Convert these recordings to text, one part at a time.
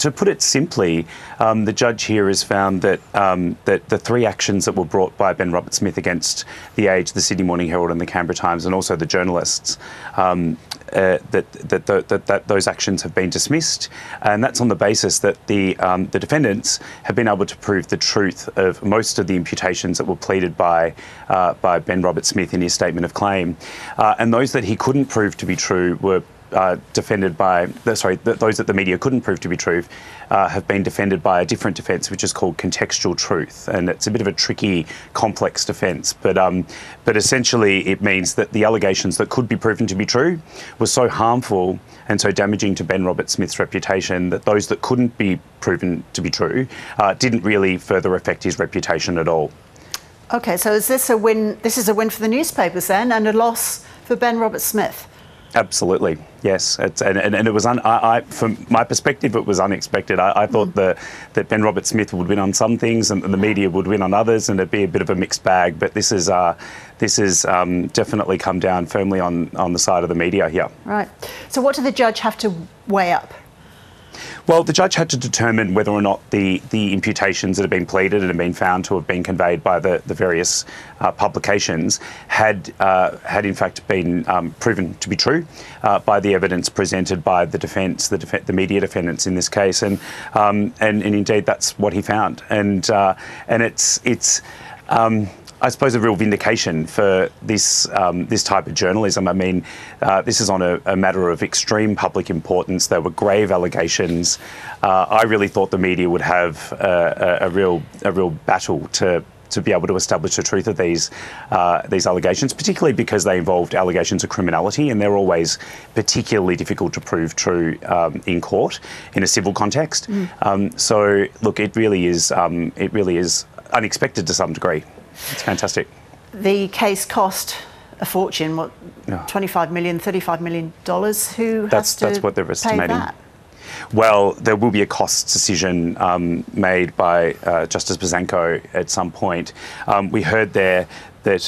To put it simply, the judge here has found that the three actions that were brought by Ben Roberts-Smith against The Age, the Sydney Morning Herald and the Canberra Times, and also the journalists, that those actions have been dismissed, and that's on the basis that the defendants have been able to prove the truth of most of the imputations that were pleaded by Ben Roberts-Smith in his statement of claim, and those that he couldn't prove to be true were defended by, those that the media couldn't prove to be true have been defended by a different defence, which is called contextual truth, and it's a bit of a tricky, complex defence. But essentially, it means that the allegations that could be proven to be true were so harmful and so damaging to Ben Roberts-Smith's reputation that those that couldn't be proven to be true didn't really further affect his reputation at all. Okay, so is this a win? This is a win for the newspapers then, and a loss for Ben Roberts-Smith. Absolutely, yes, and it was. From my perspective, it was unexpected. I thought that Ben Roberts-Smith would win on some things, and the media would win on others, and it'd be a bit of a mixed bag. But this is definitely come down firmly on the side of the media here. Right. So, what did the judge have to weigh up? Well, the judge had to determine whether or not the imputations that have been pleaded and have been found to have been conveyed by the various publications had in fact been proven to be true by the evidence presented by the defence, the media defendants in this case, and indeed that's what he found, and it's I suppose a real vindication for this this type of journalism. I mean, this is on a matter of extreme public importance. There were grave allegations. I really thought the media would have a real battle to be able to establish the truth of these allegations, particularly because they involved allegations of criminality, and they're always particularly difficult to prove true in court in a civil context. So, look, it really is unexpected to some degree. It's fantastic. The case cost a fortune. What, $25 million, $35 million? Who has to pay that? That's what they're estimating. Well, there will be a costs decision made by Justice Besanko at some point. We heard there that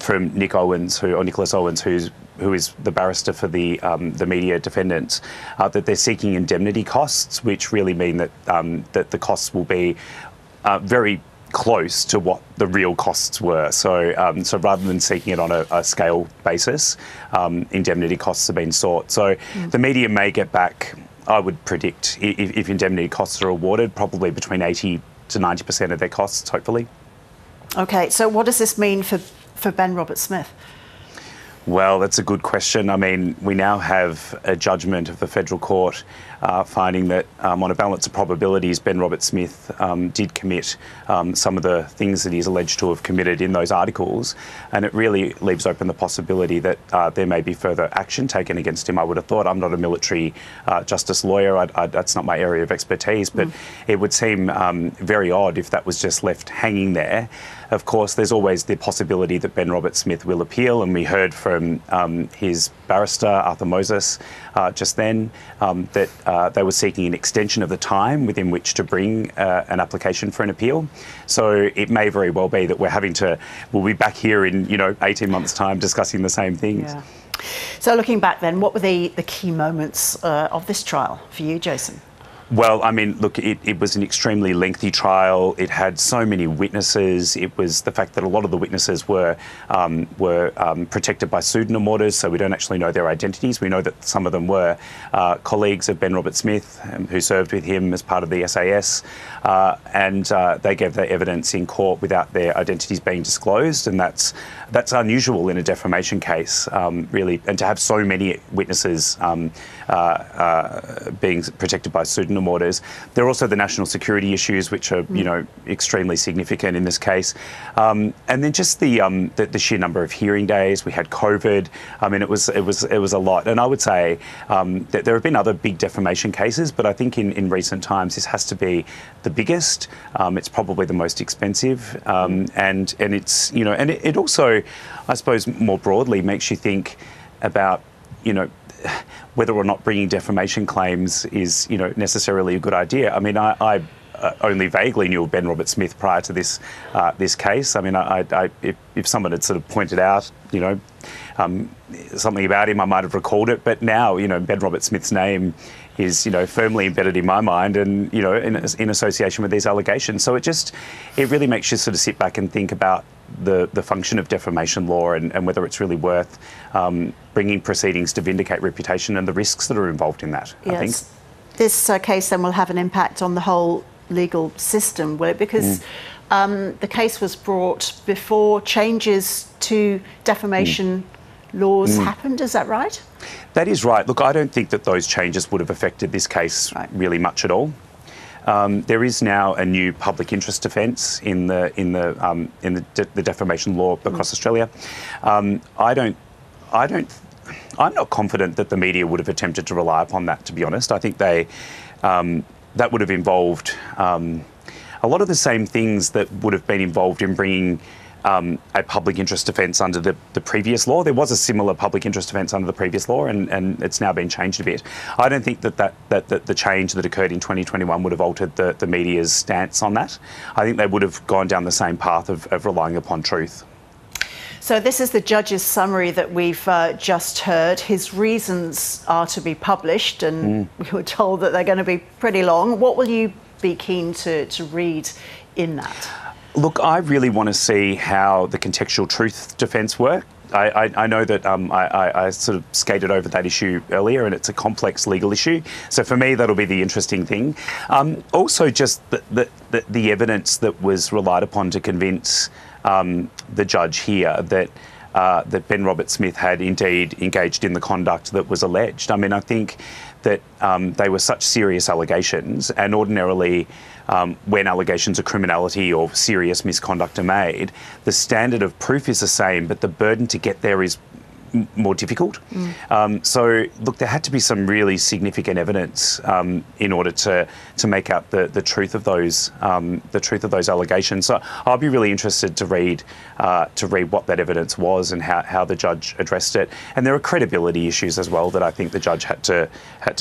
from Nicholas Owens, who is the barrister for the media defendants, that they're seeking indemnity costs, which really mean that that the costs will be very close to what the real costs were. So so rather than seeking it on a scale basis, indemnity costs have been sought. So the media may get back, I would predict, if indemnity costs are awarded, probably between 80 to 90% of their costs, hopefully. Okay, so what does this mean for Ben Roberts-Smith? Well, that's a good question. I mean, we now have a judgment of the federal court finding that on a balance of probabilities, Ben Roberts-Smith did commit some of the things that he's alleged to have committed in those articles. And it really leaves open the possibility that there may be further action taken against him, I would have thought. I'm not a military justice lawyer. That's not my area of expertise. But it would seem very odd if that was just left hanging there. Of course, there's always the possibility that Ben Roberts-Smith will appeal. And we heard from his barrister, Arthur Moses, just then, that they were seeking an extension of the time within which to bring an application for an appeal. So it may very well be that we'll be back here in 18 months' time discussing the same things. Yeah. So looking back then, what were the key moments of this trial for you, Jason? Well, I mean, look, it was an extremely lengthy trial. It had so many witnesses. It was the fact that a lot of the witnesses were protected by pseudonym orders, so we don't actually know their identities. We know that some of them were colleagues of Ben Roberts-Smith, who served with him as part of the SAS, and they gave their evidence in court without their identities being disclosed, and that's unusual in a defamation case, really, and to have so many witnesses being protected by pseudonym orders. There are also the national security issues, which are, extremely significant in this case. And then just the sheer number of hearing days. We had COVID. I mean, it was a lot. And I would say that there have been other big defamation cases, but I think in recent times this has to be the biggest. It's probably the most expensive, and it's and it also, I suppose, more broadly makes you think about whether or not bringing defamation claims is, necessarily a good idea. I mean, I only vaguely knew Ben Roberts-Smith prior to this this case. I mean, if someone had sort of pointed out, something about him, I might have recalled it. But now, Ben Roberts-Smith's name is, you know, firmly embedded in my mind and, you know, in association with these allegations. So it really makes you sort of sit back and think about the function of defamation law and whether it's really worth bringing proceedings to vindicate reputation and the risks that are involved in that, yes. I think. This case then will have an impact on the whole legal system, will it? Because the case was brought before changes to defamation laws happened, is that right? That is right. Look, I don't think that those changes would have affected this case really much at all. There is now a new public interest defence in the defamation law across Australia. I'm not confident that the media would have attempted to rely upon that, to be honest. I think that would have involved a lot of the same things that would have been involved in bringing a public interest defence under the previous law. There was a similar public interest defence under the previous law and it's now been changed a bit. I don't think that the change that occurred in 2021 would have altered the media's stance on that. I think they would have gone down the same path of relying upon truth. So this is the judge's summary that we've just heard. His reasons are to be published and we were told that they're going to be pretty long. What will you be keen to read in that? Look, I really want to see how the contextual truth defence works. I know that I sort of skated over that issue earlier and it's a complex legal issue. So for me, that'll be the interesting thing. Also just the evidence that was relied upon to convince the judge here that Ben Roberts-Smith had indeed engaged in the conduct that was alleged. I mean, I think that they were such serious allegations, and ordinarily when allegations of criminality or serious misconduct are made, the standard of proof is the same, but the burden to get there is more difficult. So, look, there had to be some really significant evidence in order to make out the truth of those allegations. So, I'll be really interested to read what that evidence was and how the judge addressed it. And there are credibility issues as well that I think the judge had to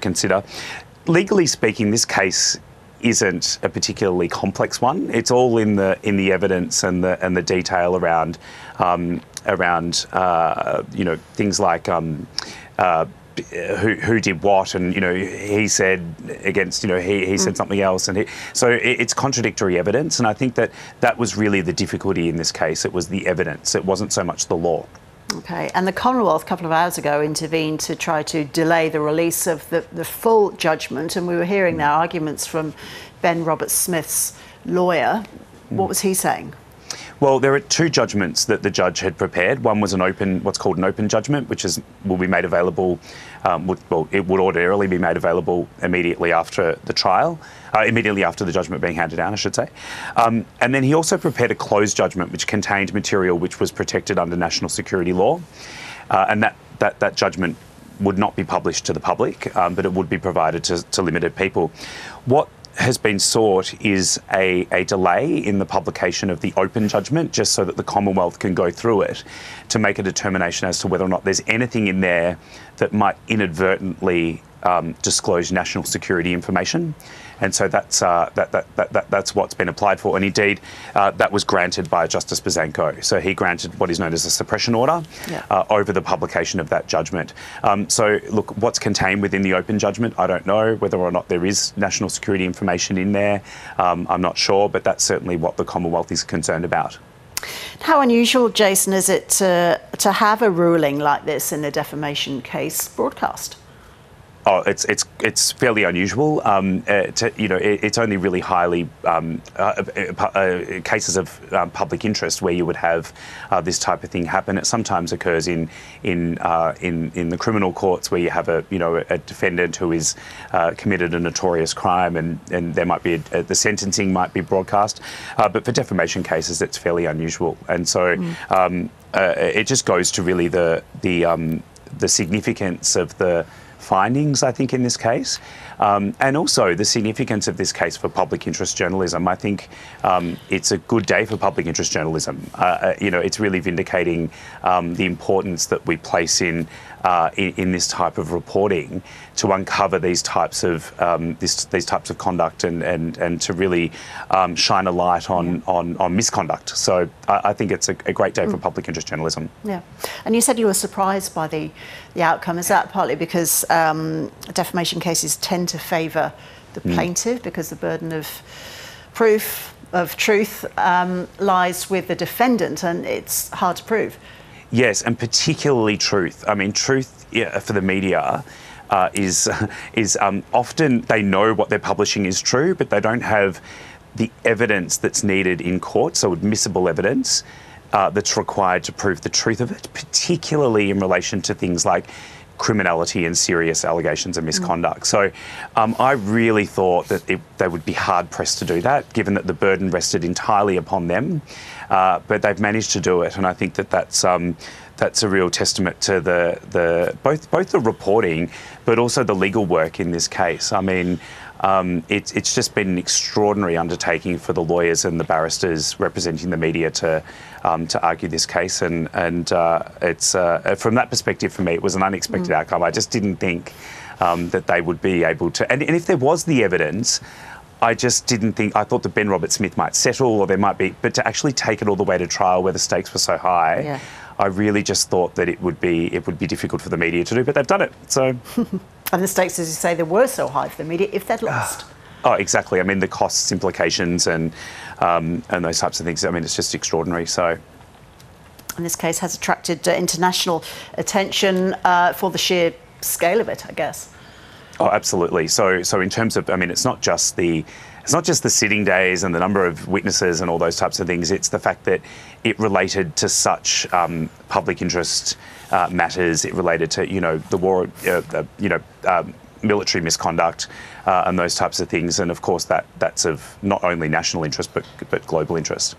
consider. Legally speaking, this case isn't a particularly complex one. It's all in the evidence and the detail around. You know, things like who did what, and, you know, he said against, you know, he said something else, and so it's contradictory evidence, and I think that was really the difficulty in this case. It was the evidence. It wasn't so much the law. Okay, and the Commonwealth a couple of hours ago intervened to try to delay the release of the full judgment, and we were hearing now arguments from Ben Roberts-Smith's lawyer. What was he saying? Well, there are two judgments that the judge had prepared. One was what's called an open judgment, which will be made available. It would ordinarily be made available immediately after the trial, immediately after the judgment being handed down, I should say. And then he also prepared a closed judgment, which contained material which was protected under national security law, and that judgment would not be published to the public, but it would be provided to limited people. What has been sought is a delay in the publication of the open judgment, just so that the Commonwealth can go through it to make a determination as to whether or not there's anything in there that might inadvertently disclose national security information, and so that's what's been applied for, and indeed that was granted by Justice Besanko. So he granted what is known as a suppression order over the publication of that judgment. So look, what's contained within the open judgment, I don't know whether or not there is national security information in there. I'm not sure, but that's certainly what the Commonwealth is concerned about. How unusual, Jason, is it to have a ruling like this in a defamation case broadcast? Oh, it's fairly unusual. It's only really highly cases of public interest where you would have this type of thing happen. It sometimes occurs in the criminal courts where you have a defendant who is committed a notorious crime, and there might be the sentencing might be broadcast. But for defamation cases, it's fairly unusual, and so it just goes to really the significance of the findings, I think, in this case, and also the significance of this case for public interest journalism. I think it's a good day for public interest journalism. You know, it's really vindicating the importance that we place in this type of reporting to uncover these types of these types of conduct and to really shine a light on misconduct. So I think it's a great day for public interest journalism. Yeah, and you said you were surprised by the outcome. Is that partly because defamation cases tend to favour the plaintiff because the burden of proof of truth lies with the defendant, and it's hard to prove? Yes, and particularly truth. I mean, truth for the media is often they know what they're publishing is true, but they don't have the evidence that's needed in court, so admissible evidence that's required to prove the truth of it, particularly in relation to things like criminality and serious allegations of misconduct. So I really thought that they would be hard-pressed to do that, given that the burden rested entirely upon them. But they've managed to do it, and I think that that's a real testament to both the reporting but also the legal work in this case. I mean, it's just been an extraordinary undertaking for the lawyers and the barristers representing the media to argue this case, and it's from that perspective, for me, it was an unexpected outcome. I just didn't think that they would be able to, and if there was the evidence, I just didn't think. I thought that Ben Roberts-Smith might settle, or there might be, but to actually take it all the way to trial where the stakes were so high, yeah. I really just thought that it would be difficult for the media to do, but they've done it. So, and the stakes, as you say, they were so high for the media if they'd lost. Oh, exactly. I mean, the costs, implications, and those types of things. I mean, it's just extraordinary. So, and this case has attracted international attention for the sheer scale of it, I guess. Oh, absolutely. So in terms of, I mean, it's not just the sitting days and the number of witnesses and all those types of things. It's the fact that it related to such public interest matters. It related to, you know, the war, military misconduct and those types of things. And of course, that's of not only national interest but global interest.